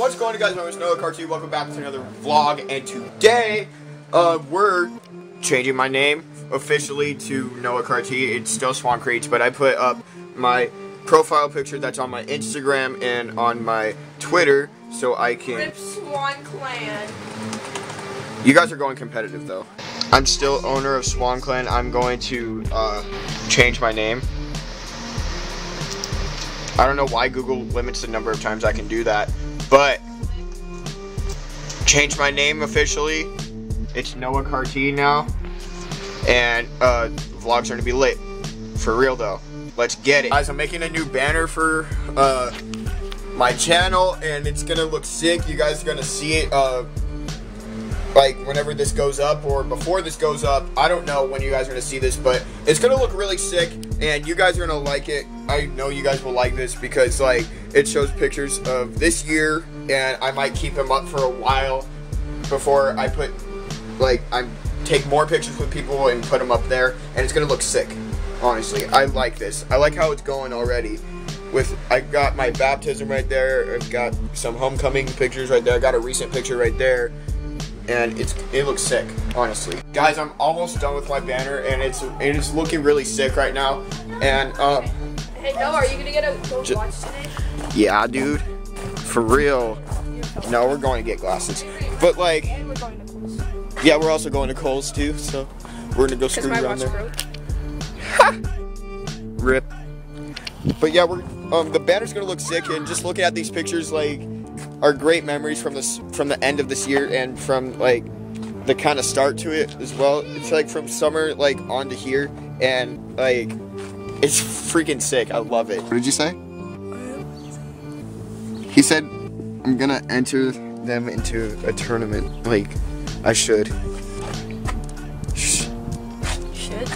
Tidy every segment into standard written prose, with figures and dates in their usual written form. What's going on, guys? My name is Noah Cartee. Welcome back to another vlog, and today we're changing my name officially to Noah Cartee. It's still Swan Creech, but I put up my profile picture that's on my Instagram and on my Twitter, so I can. RIP Swan Clan. You guys are going competitive though. I'm still owner of Swan Clan. I'm going to change my name. I don't know why Google limits the number of times I can do that, but change my name officially. It's Noah Cartee now, and vlogs are gonna be lit. For real though, let's get it, guys. I'm making a new banner for my channel, and it's gonna look sick. You guys are gonna see it like whenever this goes up or before this goes up. I don't know when you guys are gonna see this, but it's gonna look really sick, and you guys are gonna like it. I know you guys will like this because like it shows pictures of this year, and I might keep them up for a while before I put like I take more pictures with people and put them up there, and it's gonna look sick. Honestly, I like this. I like how it's going already. With I got my baptism right there. I've got some homecoming pictures right there. I got a recent picture right there. And it looks sick, honestly. Guys, I'm almost done with my banner, and it is looking really sick right now. And hey Noah, are you gonna get a Kohl's watch today? Yeah, dude, for real. No, we're going to get glasses, but like, and we're going to Kohl's. Yeah, we're also going to Kohl's too, so we're gonna go screw around there. Rip. But yeah, we're the banner's gonna look sick, and just looking at these pictures like. Are great memories from the end of this year, and from like the kind of start to it as well. It's like from summer like on to here, and like it's freaking sick. I love it. What did you say? He said I'm gonna enter them into a tournament. Like I should. Should?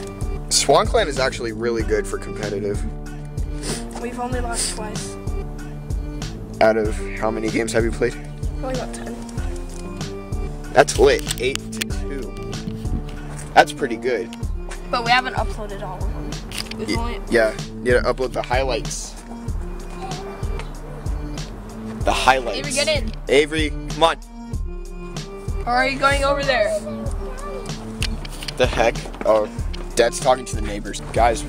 Swan Clan is actually really good for competitive. We've only lost twice. Out of how many games have you played? Probably about 10. That's lit. 8-2. That's pretty good. But we haven't uploaded all of them. Yeah, you gotta upload the highlights. The highlights. Avery, get in. Avery, come on. Or are you going over there? The heck? Oh, Dad's talking to the neighbors. Guys,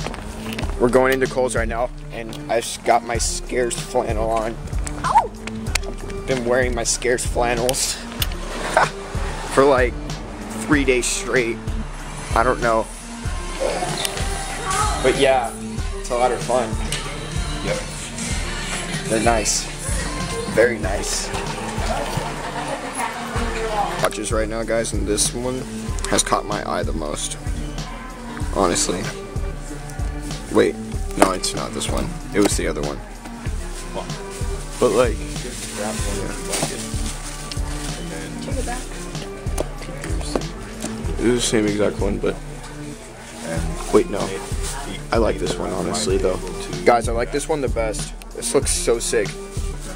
we're going into Kohl's right now, and I just got my scarce flannel on. Been wearing my scarce flannels for like 3 days straight. I don't know, but yeah, it's a lot of fun. Yep, they're nice, very nice. Watches right now, guys, and this one has caught my eye the most, honestly. Wait, no, it's not this one. It was the other one. But like. Grab one of the bucket, and then take it back. It was the same exact one, but wait, no. I like this one, honestly, though. Guys, I like this one the best. This looks so sick.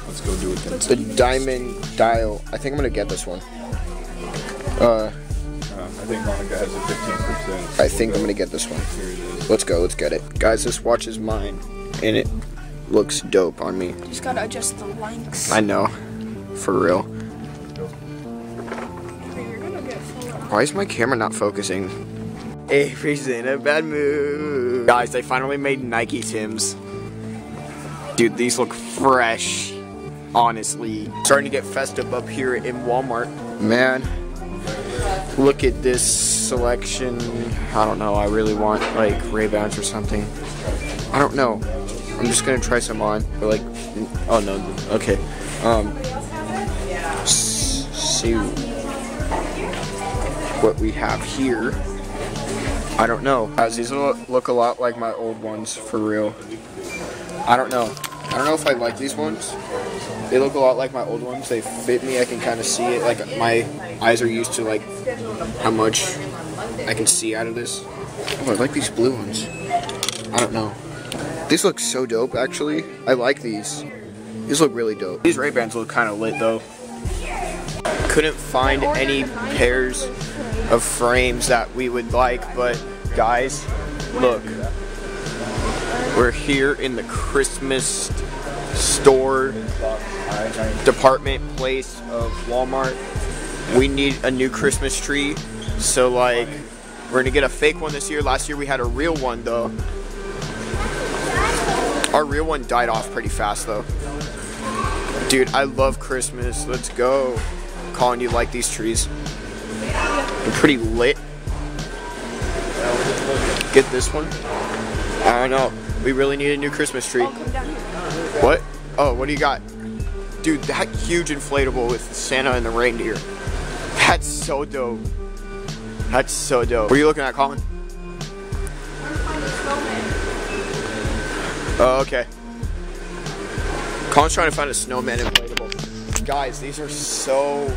Let's go do it then. The diamond dial. I think I'm gonna get this one. I think Monica has a 15%. I think I'm gonna get this one. Let's go. Let's get it, guys. This watch is mine, and it. Looks dope on me. Just gotta adjust the lengths. I know, for real. Why is my camera not focusing? Avery's in a bad mood. Guys, they finally made Nike Tims. Dude, these look fresh, honestly. Starting to get festive up here in Walmart. Man, look at this selection. I don't know, I really want like Ray-Bans or something. I don't know. I'm just gonna try some on, or like, oh no, okay. See what we have here. I don't know. As these look a lot like my old ones, for real. I don't know. I don't know if I like these ones. They look a lot like my old ones. They fit me. I can kind of see it. Like my eyes are used to like how much I can see out of this. Oh, I like these blue ones. I don't know. These look so dope, actually. I like these. These look really dope. These Ray-Bans look kind of lit, though. Couldn't find any pairs of frames that we would like, but guys, look. We're here in the Christmas store, department, place of Walmart. We need a new Christmas tree, so like we're gonna get a fake one this year. Last year we had a real one though. Our real one died off pretty fast though. Dude, I love Christmas. Let's go. Colin, you like these trees? They're pretty lit. Get this one. I don't know. We really need a new Christmas tree. What? Oh, what do you got? Dude, that huge inflatable with Santa and the reindeer. That's so dope. That's so dope. What are you looking at, Colin? Oh, okay. Colin's trying to find a snowman inflatable. Guys, these are so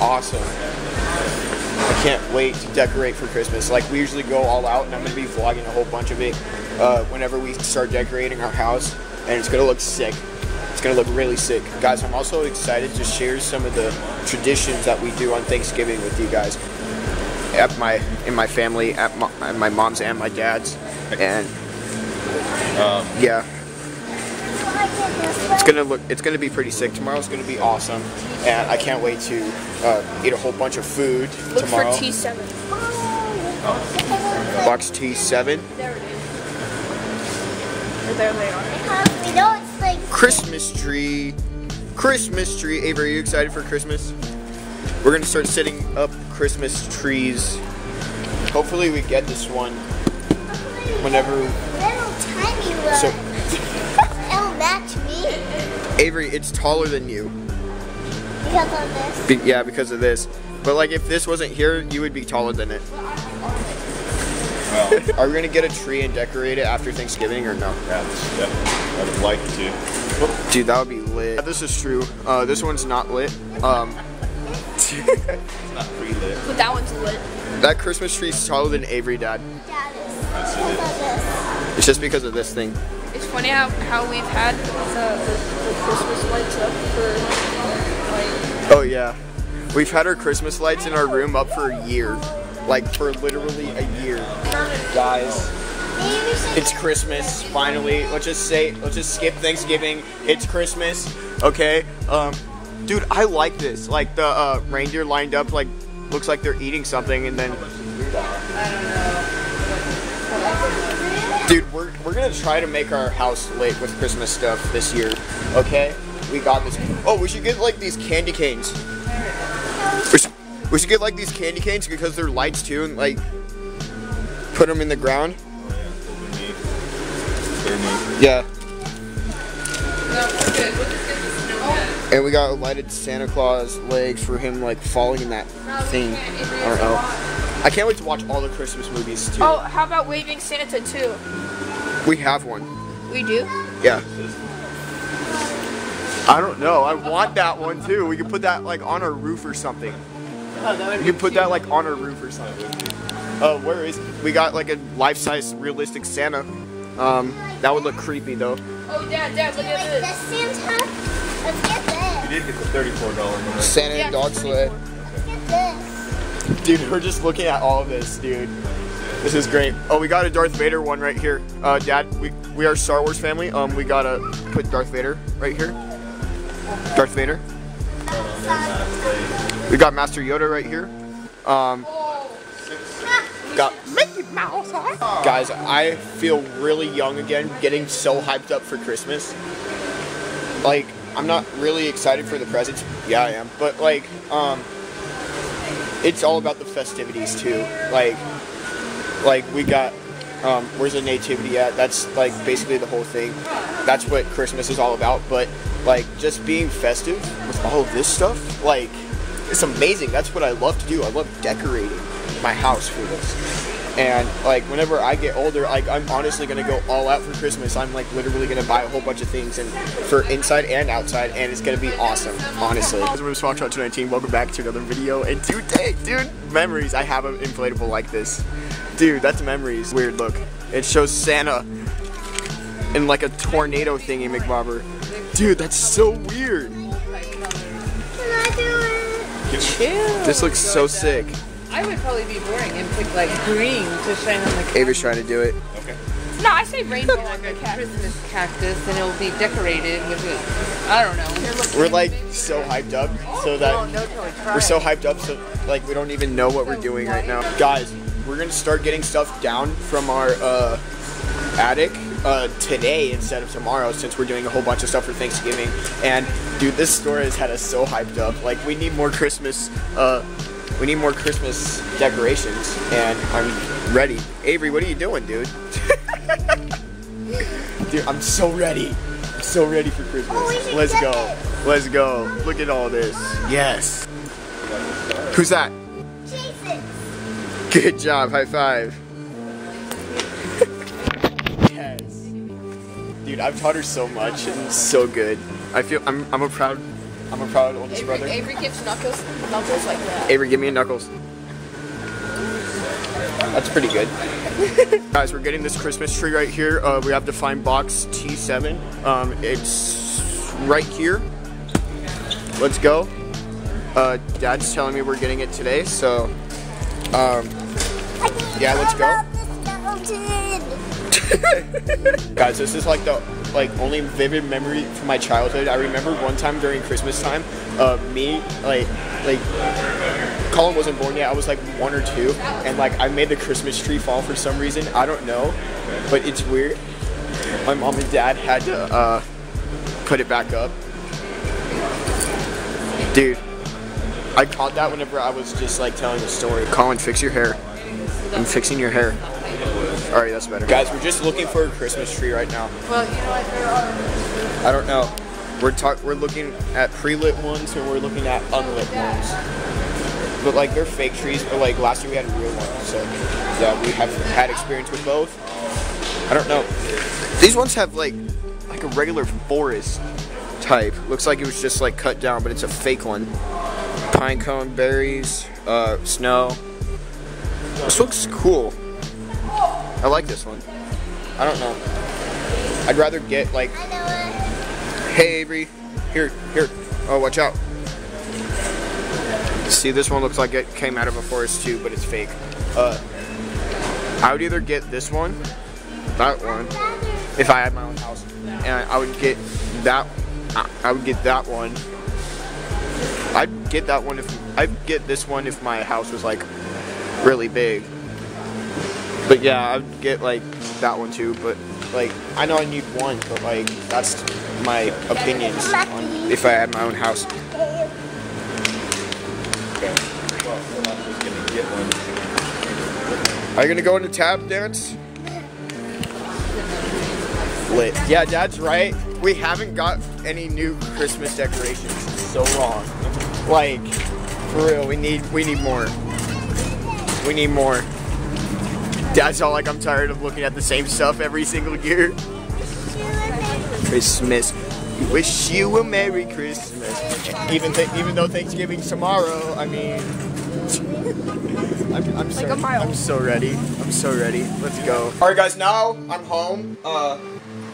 awesome. I can't wait to decorate for Christmas. Like, we usually go all out, and I'm gonna be vlogging a whole bunch of it whenever we start decorating our house, and it's gonna look sick. It's gonna look really sick. Guys, I'm also excited to share some of the traditions that we do on Thanksgiving with you guys. At in my family, at my mom's and my dad's, and yeah. It's gonna be pretty sick. Tomorrow's gonna be awesome, and I can't wait to eat a whole bunch of food tomorrow. Look for T7. Oh. Box T7. There it is. Or there they are. You know it's like Christmas tree. Christmas tree. Avery, are you excited for Christmas? We're gonna start setting up Christmas trees. Hopefully we get this one. Whenever. Little tiny one. Match me. Avery, it's taller than you. Because of this? Yeah, because of this. But like if this wasn't here, you would be taller than it. Well, are we going to get a tree and decorate it after Thanksgiving or no? Yeah, I would like to. Dude, that would be lit. Yeah, this is true. This one's not lit. It's not pretty lit. But that one's lit. That Christmas tree's taller than Avery, Dad. Dad is. It's just because of this thing. It's funny how we've had the Christmas lights up for like... Oh yeah. We've had our Christmas lights in our room up for a year. Like for literally a year. Guys, it's Christmas finally. Let's just skip Thanksgiving. It's Christmas, okay? Dude, I like this. Like the reindeer lined up, like looks like they're eating something and then... I don't know. Dude, we're gonna try to make our house lit with Christmas stuff this year, okay? We got this. Oh, we should get like these candy canes. We should get like these candy canes because they're lights too, and like put them in the ground. Yeah. And we got a lighted Santa Claus legs for him like falling in that thing. I don't know. I can't wait to watch all the Christmas movies too. Oh, how about Waving Santa too? We have one. We do? Yeah. I don't know. I want that one too. We could put that like on our roof or something. Oh, that would be cute. That like on our roof or something. Oh, where is it? We got like a life-size realistic Santa. That would look creepy though. Oh, Dad, look at this. That's Santa. Let's get this. You did get the $34 one. Santa and dog sled. Let's get this. Dude, we're just looking at all of this, dude. This is great. Oh, we got a Darth Vader one right here. Dad, we are Star Wars family. We gotta put Darth Vader right here. Darth Vader. We got Master Yoda right here. Got Mickey Mouse. Guys, I feel really young again, getting so hyped up for Christmas. Like, I'm not really excited for the presents. Yeah, I am. But like, it's all about the festivities too. Like we got, where's the nativity at? That's like basically the whole thing. That's what Christmas is all about. But like just being festive with all of this stuff, like it's amazing. That's what I love to do. I love decorating my house for this. And like whenever I get older, like I'm honestly gonna go all out for Christmas. I'm like literally gonna buy a whole bunch of things and for inside and outside, and it's gonna be awesome, honestly. This is SwanTrot 219. Welcome back to another video. And today, dude, memories. I have an inflatable like this, dude. That's memories. Weird look. It shows Santa in like a tornado thingy McBobber. Dude, that's so weird. Can I do it? Chill. This looks so sick. I would probably be boring and pick like green to shine on the camera. Ava's trying to do it. Okay. No, I say rainbow. Like a Christmas cactus, and it will be decorated with a, I don't know. We're like so hyped up, so that we're so hyped up, so like we don't even know what we're doing right now, guys. We're gonna start getting stuff down from our attic today instead of tomorrow, since we're doing a whole bunch of stuff for Thanksgiving. And dude, this store has had us so hyped up. Like we need more Christmas. We need more Christmas decorations, and I'm ready. Avery, what are you doing, dude? Dude, I'm so ready. I'm so ready for Christmas. Oh, let's go. It. Let's go. Look at all this. Yes. Who's that? Jason. Good job. High five. Yes. Dude, I've taught her so much, and so good. I feel I'm a proud oldest brother. Avery gives knuckles like that. Avery, give me a knuckles. That's pretty good. Guys, we're getting this Christmas tree right here. We have to find box T7. It's right here. Let's go. Dad's telling me we're getting it today, so yeah, let's go. Guys, this is like the only vivid memory from my childhood. I remember one time during Christmas time, me like Colin wasn't born yet. I was like 1 or 2, and like I made the Christmas tree fall for some reason. I don't know, but it's weird. My mom and dad had to put it back up. Dude, I caught that whenever I was just like telling a story. Colin, fix your hair. I'm fixing your hair. Alright, that's better. Guys, we're just looking for a Christmas tree right now. Well, you know what, there are... I don't know. We're looking at pre-lit ones, and we're looking at unlit ones. But like, they're fake trees, but like last year we had a real one, so yeah, we have had experience with both. I don't know. These ones have like a regular forest type. Looks like it was just like cut down, but it's a fake one. Pine cone, berries, snow. This looks cool. I like this one. I don't know. I'd rather get like... Hey Avery, here. Oh, watch out. See, this one looks like it came out of a forest too, but it's fake. I would either get this one, that one, if I had my own house, and I would get that. I would get that one. I'd get that one if I'd get this one if my house was like really big. But yeah, I'd get like that one too, but like I know I need one, but like that's my opinions on if I had my own house. Are you gonna go into tap dance? Lit. Yeah, Dad's right. We haven't got any new Christmas decorations in so long. Like, for real, we need more. We need more. Dad's all like, I'm tired of looking at the same stuff every single year. Christmas. Wish you a Merry Christmas. Even though Thanksgiving's tomorrow, I mean... I'm so ready. I'm so ready. Let's go. Alright guys, now I'm home.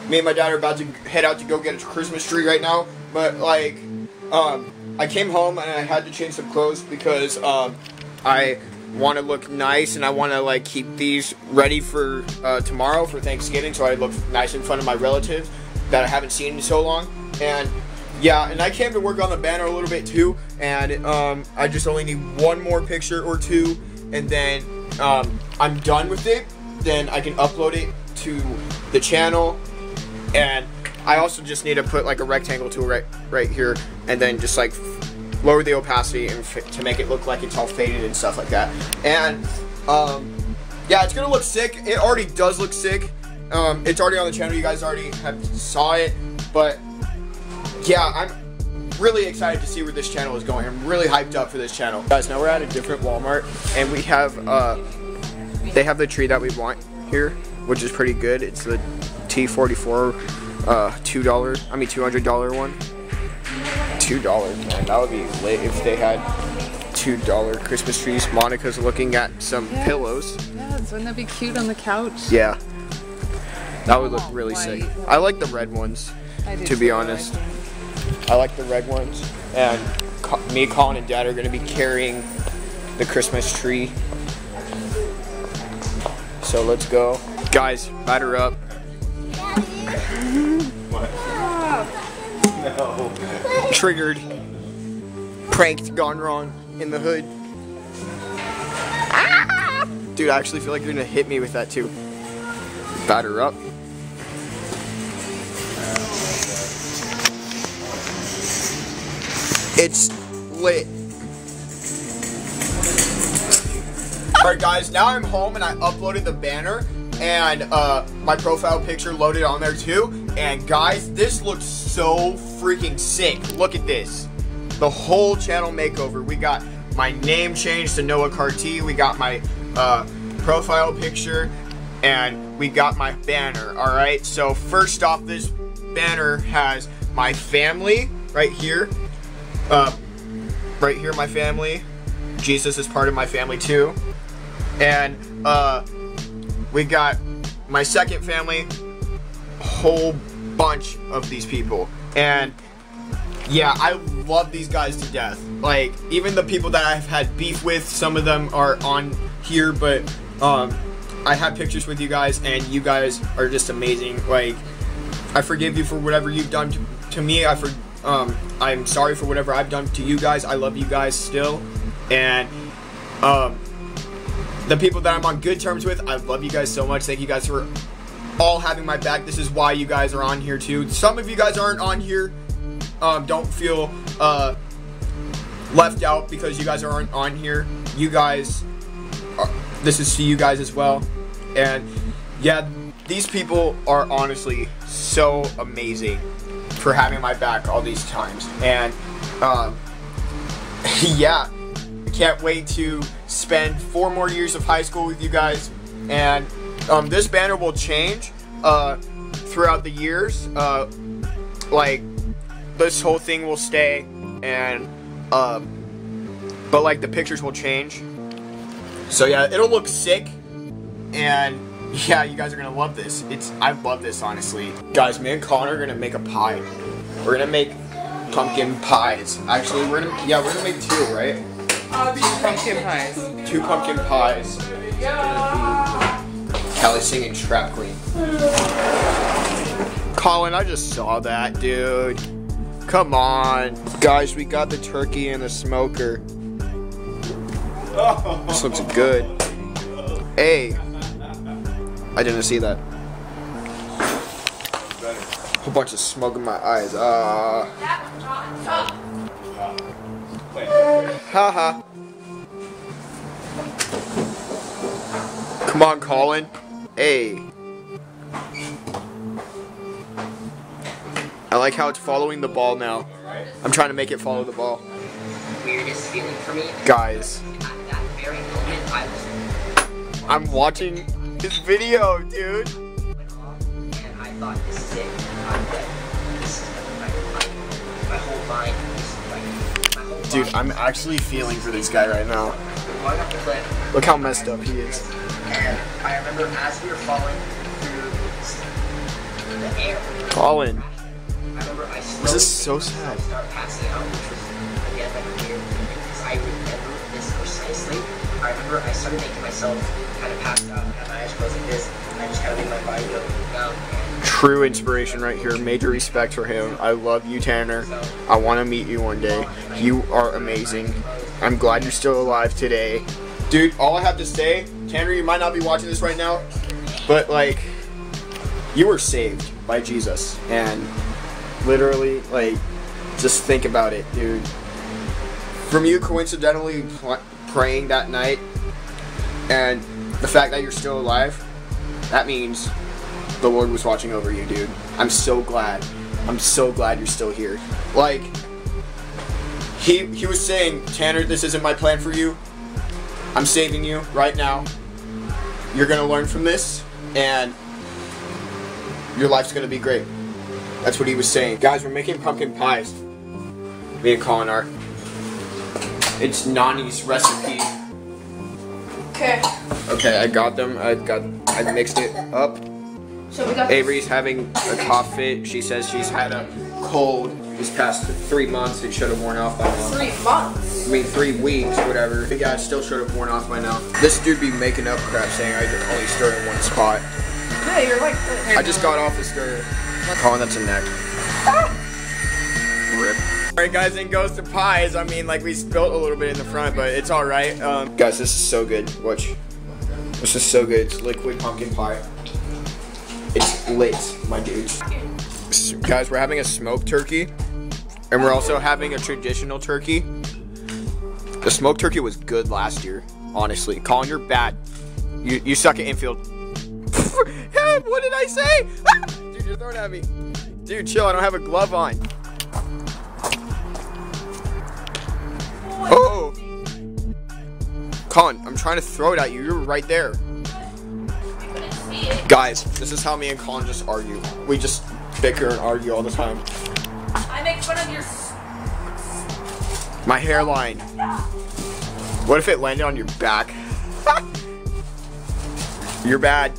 Me and my dad are about to head out to go get a Christmas tree right now. But like, I came home and I had to change some clothes because I want to look nice, and I want to like keep these ready for tomorrow for Thanksgiving, so I look nice in front of my relatives that I haven't seen in so long. And yeah, and I came to work on the banner a little bit too, and I just only need one more picture or two, and then I'm done with it. Then I can upload it to the channel. And I also just need to put like a rectangle tool right here, and then just like lower the opacity and to make it look like it's all faded and stuff like that. And yeah, it's gonna look sick. It already does look sick. It's already on the channel. You guys already have saw it. But yeah, I'm really excited to see where this channel is going. I'm really hyped up for this channel. Guys, now we're at a different Walmart, and we have they have the tree that we want here, which is pretty good. It's the T44 $200 one. $2, man, that would be lit if they had $2 Christmas trees. Monica's looking at some pillows. Yes, wouldn't that be cute on the couch? Yeah, that would look really sick. I like the red ones, to be honest. I like the red ones, and me, Colin, and Dad are going to be carrying the Christmas tree. So let's go. Guys, batter up. What? No. Triggered. Pranked, gone wrong in the hood. Ah! Dude, I actually feel like you're gonna hit me with that too. Batter up. It's lit. Alright guys, now I'm home and I uploaded the banner and my profile picture loaded on there too. And guys, this looks so freaking sick. Look at this. The whole channel makeover. We got my name changed to Noah Cartee. We got my profile picture and we got my banner. Alright, so first off, this banner has my family right here. Right here, my family. Jesus is part of my family too. And we got my second family, a whole bunch of these people. And yeah, I love these guys to death. Like, even the people that I've had beef with, some of them are on here, but I have pictures with you guys and you guys are just amazing. Like, I forgive you for whatever you've done to me. I'm sorry for whatever I've done to you guys. I love you guys still. And the people that I'm on good terms with, I love you guys so much. Thank you guys for all having my back. This is why you guys are on here too. Some of you guys aren't on here. Don't feel left out because you guys aren't on here. You guys are, this is to you guys as well. And yeah, these people are honestly so amazing for having my back all these times. And yeah, I can't wait to spend 4 more years of high school with you guys. And this banner will change throughout the years. Like, this whole thing will stay, and but like the pictures will change. So yeah, it'll look sick. And yeah, you guys are gonna love this. I love this, honestly. Guys, me and Connor are gonna make a pie. We're gonna make pumpkin pies. Actually, we're gonna make 2, right? 2 pumpkin pies. 2 pumpkin pies. Callie's singing Trap Queen. Colin, I just saw that, dude. Come on. Guys, we got the turkey in the smoker. This looks good. Hey. I didn't see that. A whole bunch of smoke in my eyes. Haha. Come on, Colin. Hey. I like how it's following the ball now. I'm trying to make it follow the ball. Weirdest feeling for me. Guys. At that very moment, I'm watching this video, dude. And I thought this is it. I'm dead. This is my whole mind. This is my whole mind. Dude, I'm actually feeling for this guy right now. Look how messed up he is. And I remember as we were falling through the air. Falling. This is so sad. Start passing out, which was again like weird because I remember this precisely. I remember I started making myself kind of passed out, and I just goes like this, and I just kind of made my body go down. True inspiration right here. Major respect for him. I love you, Tanner. I want to meet you one day. You are amazing. I'm glad you're still alive today, dude. All I have to say, Tanner, you might not be watching this right now, but like, you were saved by Jesus, and literally, like, just think about it, dude. From you coincidentally praying that night, and the fact that you're still alive, that means the Lord was watching over you, dude. I'm so glad. I'm so glad you're still here. Like, he was saying, Tanner, this isn't my plan for you. I'm saving you right now. You're gonna learn from this, and your life's gonna be great. That's what he was saying. Guys, we're making pumpkin pies. Me and Colin are. It's Nani's recipe. Okay. Okay, I got them. I mixed it up. So we got Avery's having a cough fit. She says she's had a cold this past 3 months. It should have worn off by now. 3 months? I mean, 3 weeks, whatever. But yeah, it still should have worn off by now. This dude be making up crap saying I can only stir in one spot. Yeah, you're like. I just got off the skirt. Calling that's a neck. Ah. Rip. Alright guys, and goes to pies. I mean, like, we spilt a little bit in the front, but it's alright. Guys, this is so good. Watch. This is so good. It's liquid pumpkin pie. It's lit, my dudes. So, guys, we're having a smoked turkey. And we're also having a traditional turkey. The smoked turkey was good last year, honestly. Colin, you're bad. You suck at infield. What did I say? Ah! Dude, you're throwing at me. Dude, chill, I don't have a glove on. Oh! Colin, I'm trying to throw it at you. You're right there. Guys, this is how me and Colin just argue. We just bicker and argue all the time. I make fun of your... My hairline. What if it landed on your back? You're bad.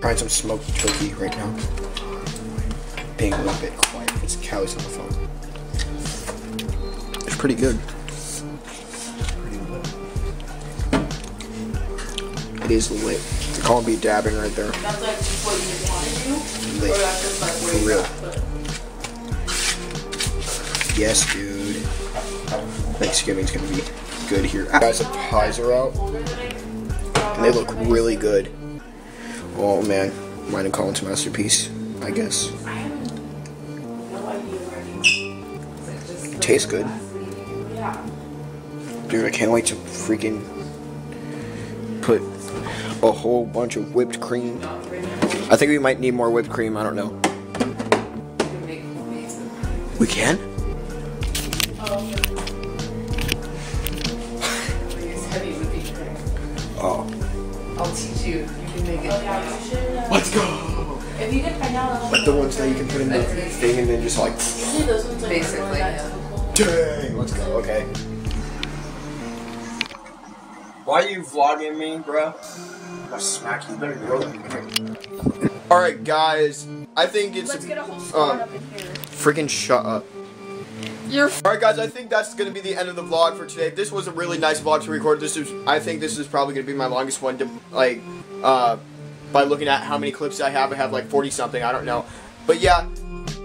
Trying some smoked turkey right now. Being a little bit quiet because Callie's on the phone. It's pretty good. It is lit. They call me dabbing right there. That's like just what you want to do? Lit. Or that's just like where For real. Yes, dude. Thanksgiving's gonna be good here. Guys, the pies are out. And they look really good. Oh man, mine and Colin's masterpiece, I guess. It tastes good. Dude, I can't wait to freaking put a whole bunch of whipped cream. I think we might need more whipped cream, I don't know. We can? Oh. I'll teach you. You can make it. Let's go! If you can find out, like the ones that you can put in the thing and then just like. Basically. Dang! Let's go, okay. Why are you vlogging me, bro? I'll smack you. Better grow that. Alright, guys. I think it's. Let's get a whole squad up in here. Freaking shut up. Alright guys, I think that's going to be the end of the vlog for today. This was a really nice vlog to record. I think this is probably going to be my longest one to, like, by looking at how many clips I have like 40 something, I don't know. But yeah,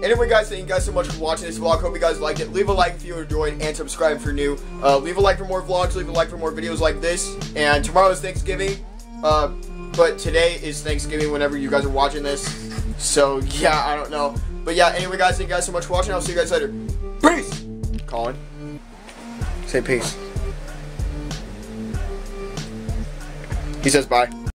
anyway guys, thank you guys so much for watching this vlog. Hope you guys liked it. Leave a like if you enjoyed and subscribe if you're new. Leave a like for more vlogs, leave a like for more videos like this. And tomorrow is Thanksgiving, but today is Thanksgiving whenever you guys are watching this. So yeah, I don't know. But yeah, anyway guys, thank you guys so much for watching. I'll see you guys later. Peace! Colin, say peace. He says bye.